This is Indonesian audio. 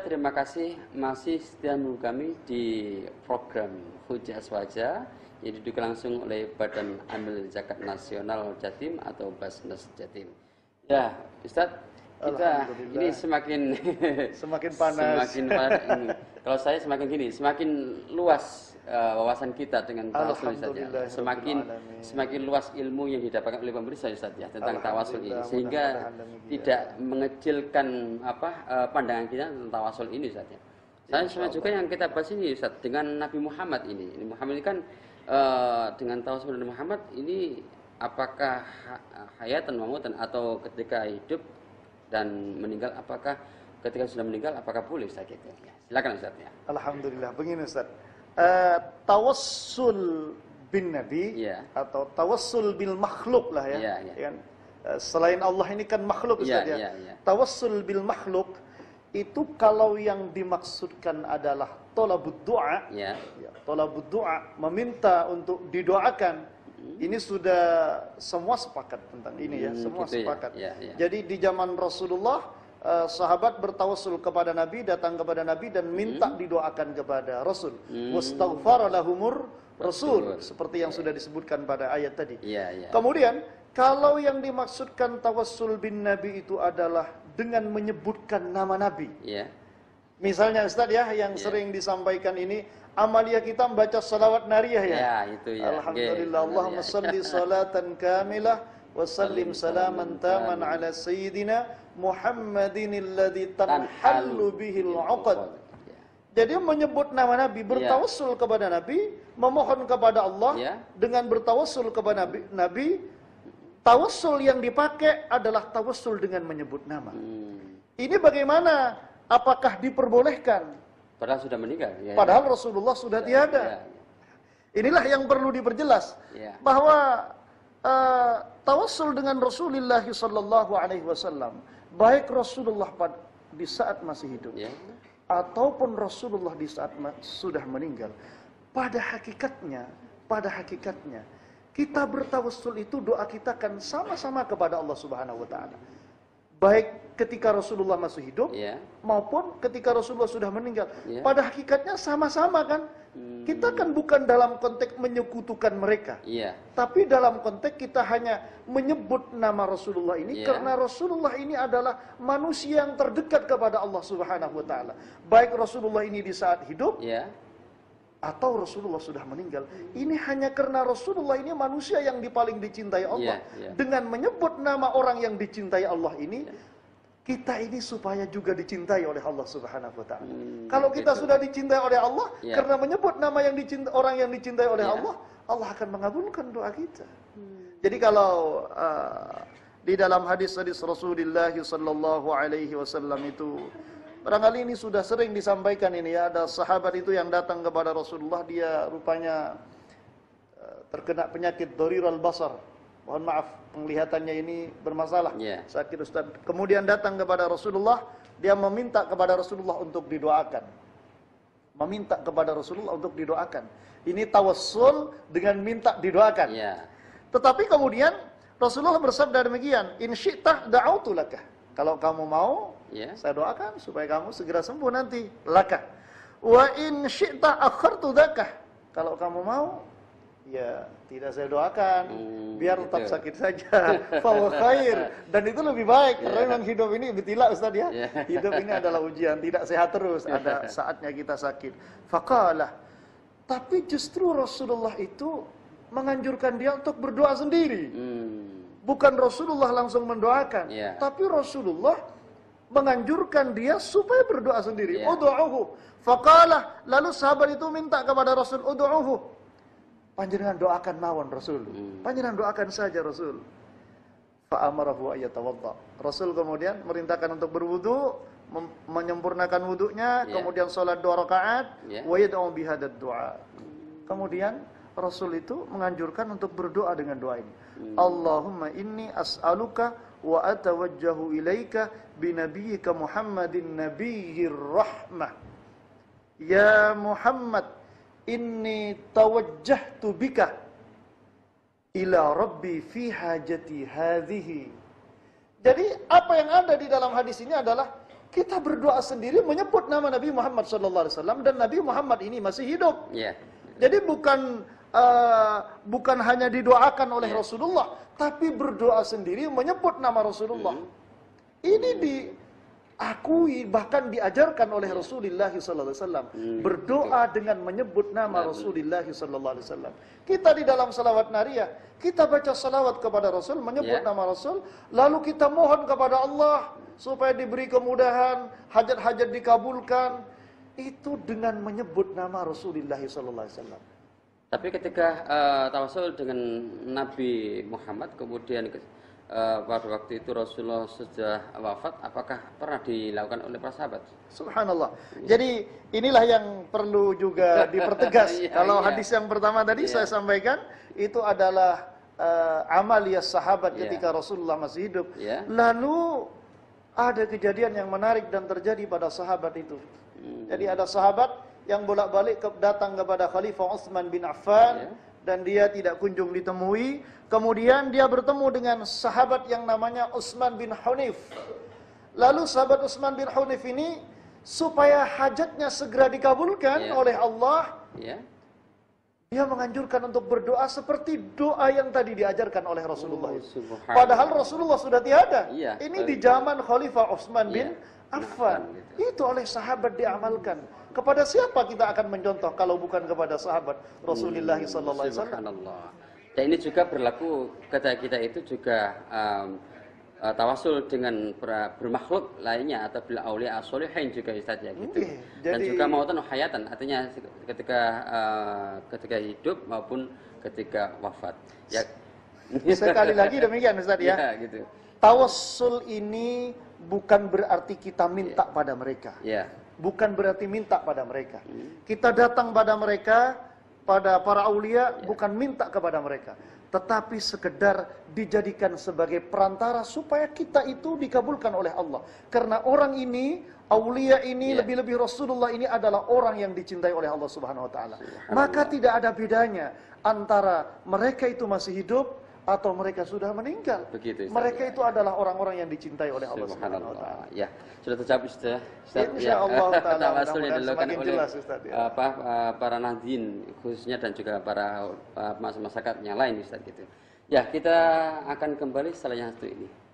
pemirsa, terima kasih masih setia menunggu kami di program Hujjah Aswaja yang didukung langsung oleh Badan Amil Zakat Nasional Jatim atau Basnas Jatim. Ya, Ustadz, kita ini semakin panas. Kalau saya semakin gini, semakin luas wawasan kita dengan tawasul, Ustadz. Semakin luas ilmu yang didapatkan oleh pemerintah, Ustadz, ya, tentang tawasul ini, sehingga tidak mengecilkan pandangan kita tentang tawasul ini, Ustadz, ya. Saya sama juga yang kita bahas ini, Ustadz, dengan Nabi Muhammad ini. Muhammad ini kan dengan tawasul Nabi Muhammad ini, apakah hayatan mamutan atau ketika hidup dan meninggal, apakah ketika sudah meninggal apakah boleh sakitnya? Silakan Ustaz ya. Alhamdulillah, begini Ustaz. Tawassul bin Nabi atau tawassul bil makhluk lah ya. Selain Allah ini kan makhluk Ustaz ya. Tawassul bil makhluk itu kalau yang dimaksudkan adalah thalabud du'a. Thalabud du'a, meminta untuk didoakan. Ini sudah semua sepakat tentang ini ya, semua gitu sepakat. Jadi di zaman Rasulullah, sahabat bertawassul kepada Nabi, datang kepada Nabi dan minta didoakan kepada Rasul. Wastaghfara lahumur Rasul, seperti yang sudah disebutkan pada ayat tadi. Kemudian, kalau yang dimaksudkan tawassul bin Nabi itu adalah dengan menyebutkan nama Nabi. Misalnya Ustaz ya, yang sering disampaikan ini, amalia kita membaca salawat nariyah ya. Alhamdulillah, Allahumma salli salatan kamilah wa sallim salaman taman ala sayyidina Muhammadinilladzi tanhallu bihil uqad. Jadi menyebut nama Nabi, bertawassul kepada Nabi, memohon kepada Allah dengan bertawassul kepada Nabi. Tawassul yang dipakai adalah tawassul dengan menyebut nama. Ini bagaimana? Apakah diperbolehkan? Padahal sudah meninggal. Padahal Rasulullah sudah tiada. Inilah yang perlu diperjelas bahwa tawassul dengan Rasulullah Shallallahu Alaihi Wasallam, baik Rasulullah di saat masih hidup ataupun Rasulullah di saat sudah meninggal. Pada hakikatnya kita bertawassul itu doa kita kan sama-sama kepada Allah Subhanahu Wa Taala. Baik ketika Rasulullah masih hidup maupun ketika Rasulullah sudah meninggal. Pada hakikatnya sama-sama kan. Kita kan bukan dalam konteks menyekutukan mereka. Tapi dalam konteks kita hanya menyebut nama Rasulullah ini karena Rasulullah ini adalah manusia yang terdekat kepada Allah Subhanahu wa taala. Baik Rasulullah ini di saat hidup atau Rasulullah sudah meninggal. Ini hanya karena Rasulullah ini manusia yang paling dicintai Allah. Dengan menyebut nama orang yang dicintai Allah ini, kita ini supaya juga dicintai oleh Allah Subhanahu wa taala. Kalau kita sudah dicintai oleh Allah karena menyebut nama yang dicintai orang yang dicintai oleh Allah, Allah akan mengabulkan doa kita. Jadi kalau di dalam hadis-hadis Rasulullah sallallahu alaihi wasallam itu, barangkali ini sudah sering disampaikan ini ya, ada sahabat itu yang datang kepada Rasulullah, dia rupanya terkena penyakit dhariral basar. Mohon maaf, penglihatannya ini bermasalah. Sakit Ustaz. Kemudian datang kepada Rasulullah, dia meminta kepada Rasulullah untuk didoakan. Ini tawassul dengan minta didoakan. Tetapi kemudian Rasulullah bersabda demikian, "In syi'ta da'autu laka." Kalau kamu mau, saya doakan supaya kamu segera sembuh nanti. Laka. Wa in syi'ta akhartu dzakah. Kalau kamu mau, ya tidak saya doakan. Biar tetap sakit saja. Fa wa khair. Dan itu lebih baik. Karena memang hidup ini ibtilah Ustaz ya. Hidup ini adalah ujian. Tidak sehat terus. Ada saatnya kita sakit. Faqalah. Tapi justru Rasulullah itu menganjurkan dia untuk berdoa sendiri. Bukan Rasulullah langsung mendoakan. Tapi Rasulullah menganjurkan dia supaya berdoa sendiri. Udu'uhu. Faqalah. Lalu sahabat itu minta kepada Rasul, udu'uhu. Panjenengan doakan mawon Rasul. Panjenengan doakan saja Rasul. Fa'amarahu ayyatawadda. Rasul kemudian merintahkan untuk berwudu, menyempurnakan wudunya, kemudian sholat 2 rakaat, wa yad'u bihadad du'a. Kemudian Rasul itu menganjurkan untuk berdoa dengan doa ini. Allahumma inni as'aluka wa atawajjahu ilaika binabiyika Muhammadin nabiyir rahmah. Ya Muhammad, inni tawajjahtu bika ila rabbi fi hajati hadhihi. Jadi apa yang ada di dalam hadis ini adalah Kita berdoa sendiri menyebut nama Nabi Muhammad SAW, dan Nabi Muhammad ini masih hidup. Yeah. Jadi bukan hanya didoakan oleh Rasulullah, tapi berdoa sendiri menyebut nama Rasulullah. Ini diakui, bahkan diajarkan oleh Rasulullah SAW. Berdoa dengan menyebut nama Rasulullah SAW. Kita di dalam salawat nariyah, kita baca salawat kepada Rasul, menyebut nama Rasul, lalu kita mohon kepada Allah supaya diberi kemudahan, hajat-hajat dikabulkan, itu dengan menyebut nama Rasulullah SAW. Tapi ketika tawasul dengan Nabi Muhammad, kemudian pada waktu itu Rasulullah sudah wafat, apakah pernah dilakukan oleh para sahabat? Subhanallah. Jadi inilah yang perlu juga dipertegas. Kalau hadis yang pertama tadi saya sampaikan, itu adalah amaliyah sahabat ketika Rasulullah masih hidup. Lalu ada kejadian yang menarik dan terjadi pada sahabat itu. Jadi ada sahabat yang bolak-balik datang kepada Khalifah Utsman bin Affan, dan dia tidak kunjung ditemui. Kemudian dia bertemu dengan sahabat yang namanya Utsman bin Hunif. Lalu sahabat Utsman bin Hunif ini, supaya hajatnya segera dikabulkan oleh Allah, dia menganjurkan untuk berdoa seperti doa yang tadi diajarkan oleh Rasulullah. Padahal Rasulullah sudah tiada. Ini di zaman Khalifah Utsman bin Affan. Itu oleh sahabat diamalkan. Kepada siapa kita akan mencontoh kalau bukan kepada sahabat Rasulullah sallallahu alaihi wasallam? Dan ini juga berlaku ketika kita itu juga tawasul dengan bermakhluk lainnya atau bil auliya sholihin juga Ustaz ya gitu. Dan juga mautan hayatan, artinya ketika hidup maupun ketika wafat. Ya. Sekali lagi demikian Ustaz ya. Gitu. Tawasul ini bukan berarti kita minta pada mereka. Bukan berarti minta pada mereka. Kita datang pada mereka, pada para aulia, bukan minta kepada mereka, tetapi sekedar dijadikan sebagai perantara supaya kita itu dikabulkan oleh Allah. Karena orang ini, aulia ini, lebih-lebih Rasulullah ini adalah orang yang dicintai oleh Allah Subhanahu wa taala. Maka tidak ada bedanya antara mereka itu masih hidup atau mereka sudah meninggal. Begitu, mereka itu adalah orang-orang yang dicintai oleh Allah Subhanahu wa taala. Ya, sudah terjawab Ustaz. Insyaallah taala akan dilakukan oleh para nahdin khususnya dan juga para masyarakat yang lain Ustaz gitu. Ya, kita akan kembali setelah yang satu ini.